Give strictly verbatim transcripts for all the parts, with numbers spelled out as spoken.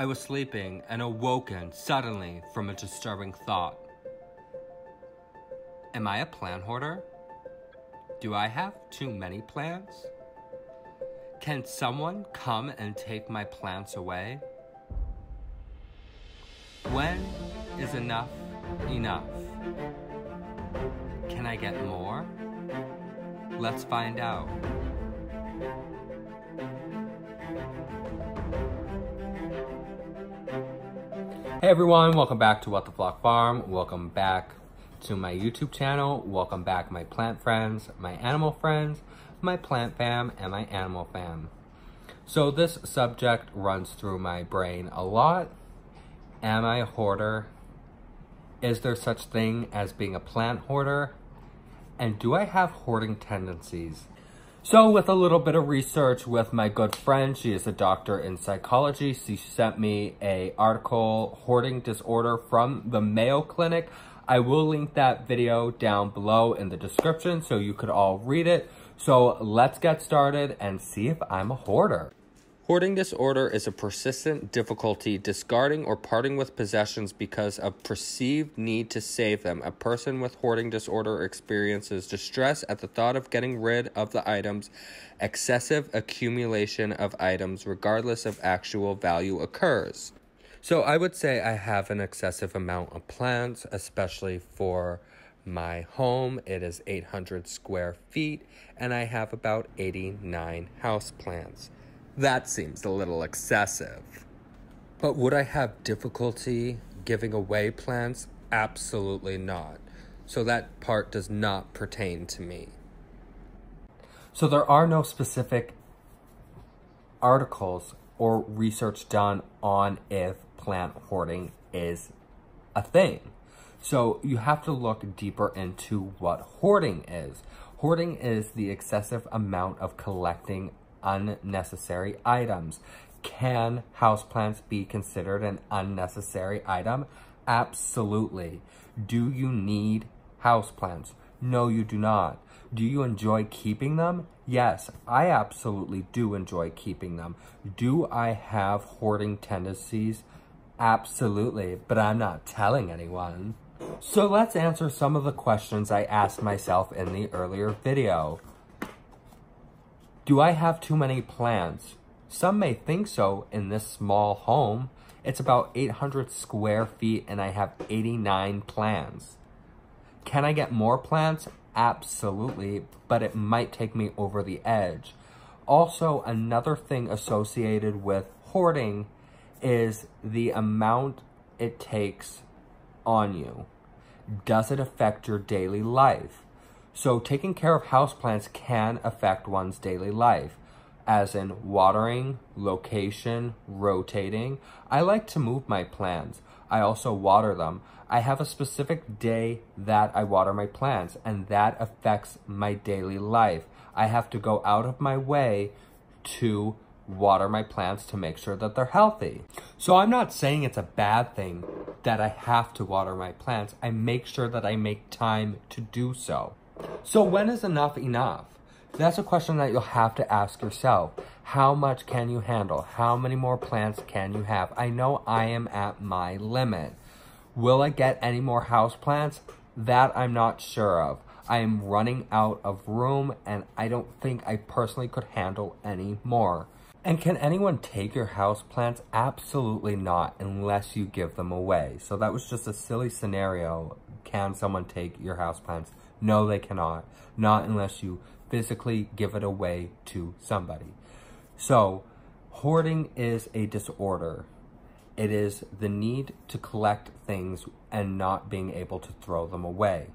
I was sleeping and awoken suddenly from a disturbing thought. Am I a plant hoarder? Do I have too many plants? Can someone come and take my plants away? When is enough enough? Can I get more? Let's find out. Hey everyone, welcome back to What the Flock Farm. Welcome back to my YouTube channel. Welcome back my plant friends, my animal friends, my plant fam, and my animal fam. So this subject runs through my brain a lot. Am I a hoarder? Is there such thing as being a plant hoarder? And do I have hoarding tendencies? So with a little bit of research with my good friend, she is a doctor in psychology. She sent me an article, Hoarding Disorder, from the Mayo Clinic. I will link that video down below in the description so you could all read it. So let's get started and see if I'm a hoarder. Hoarding disorder is a persistent difficulty discarding or parting with possessions because of perceived need to save them. A person with hoarding disorder experiences distress at the thought of getting rid of the items. Excessive accumulation of items, regardless of actual value, occurs. So I would say I have an excessive amount of plants, especially for my home. It is eight hundred square feet, and I have about eighty-nine houseplants. That seems a little excessive. But would I have difficulty giving away plants? Absolutely not. So that part does not pertain to me. So there are no specific articles or research done on if plant hoarding is a thing. So you have to look deeper into what hoarding is. Hoarding is the excessive amount of collecting unnecessary items. Can houseplants be considered an unnecessary item? Absolutely. Do you need houseplants? No, you do not. Do you enjoy keeping them? Yes, I absolutely do enjoy keeping them. Do I have hoarding tendencies? Absolutely, but I'm not telling anyone. So let's answer some of the questions I asked myself in the earlier video. Do I have too many plants? Some may think so in this small home. It's about eight hundred square feet and I have eighty-nine plants. Can I get more plants? Absolutely, but it might take me over the edge. Also, another thing associated with hoarding is the amount it takes on you. Does it affect your daily life? So taking care of houseplants can affect one's daily life, as in watering, location, rotating. I like to move my plants. I also water them. I have a specific day that I water my plants, and that affects my daily life. I have to go out of my way to water my plants to make sure that they're healthy. So I'm not saying it's a bad thing that I have to water my plants. I make sure that I make time to do so. So when is enough enough? That's a question that you'll have to ask yourself. How much can you handle? How many more plants can you have? I know I am at my limit. Will I get any more houseplants? That I'm not sure of. I am running out of room and I don't think I personally could handle any more. And can anyone take your houseplants? Absolutely not, unless you give them away. So that was just a silly scenario. Can someone take your houseplants? No, they cannot. Not unless you physically give it away to somebody. So, hoarding is a disorder. It is the need to collect things and not being able to throw them away.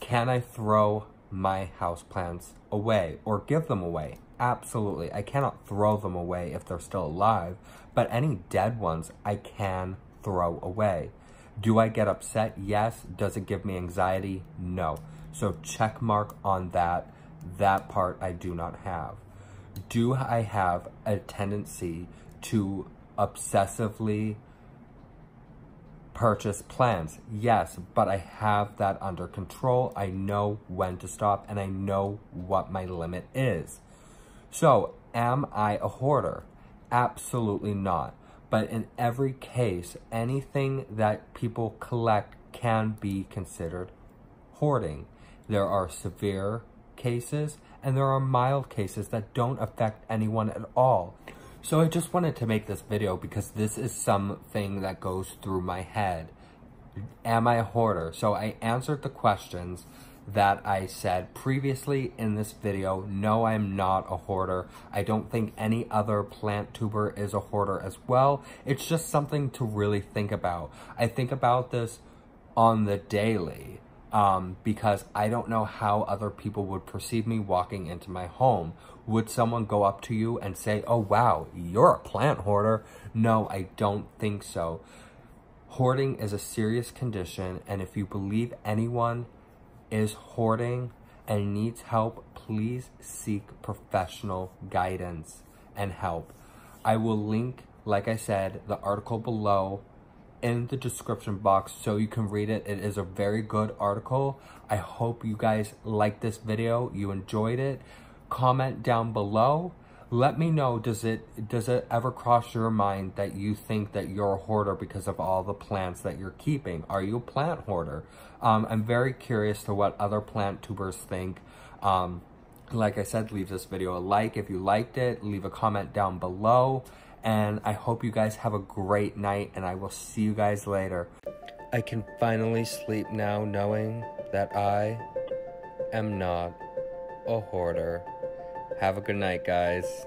Can I throw my houseplants away or give them away? Absolutely. I cannot throw them away if they're still alive, but any dead ones I can throw away. Do I get upset? Yes. Does it give me anxiety? No. So check mark on that. That part I do not have. Do I have a tendency to obsessively purchase plants? Yes, but I have that under control. I know when to stop and I know what my limit is. So am I a hoarder? Absolutely not. But in every case, anything that people collect can be considered hoarding. There are severe cases and there are mild cases that don't affect anyone at all. So I just wanted to make this video because this is something that goes through my head. Am I a hoarder? So I answered the questions that I said previously in this video. No, I'm not a hoarder. I don't think any other plant tuber is a hoarder as well. It's just something to really think about. I think about this on the daily um, because I don't know how other people would perceive me walking into my home. Would someone go up to you and say, "Oh wow, you're a plant hoarder"? No, I don't think so. Hoarding is a serious condition, and if you believe anyone is hoarding and needs help, please seek professional guidance and help. I will link, like I said, the article below in the description box so you can read it. It is a very good article. I hope you guys liked this video, you enjoyed it. Comment down below. Let me know, does it, does it ever cross your mind that you think that you're a hoarder because of all the plants that you're keeping? Are you a plant hoarder? Um, I'm very curious to what other plant tubers think. Um, like I said, leave this video a like if you liked it. Leave a comment down below. And I hope you guys have a great night, and I will see you guys later. I can finally sleep now knowing that I am not a hoarder. Have a good night, guys.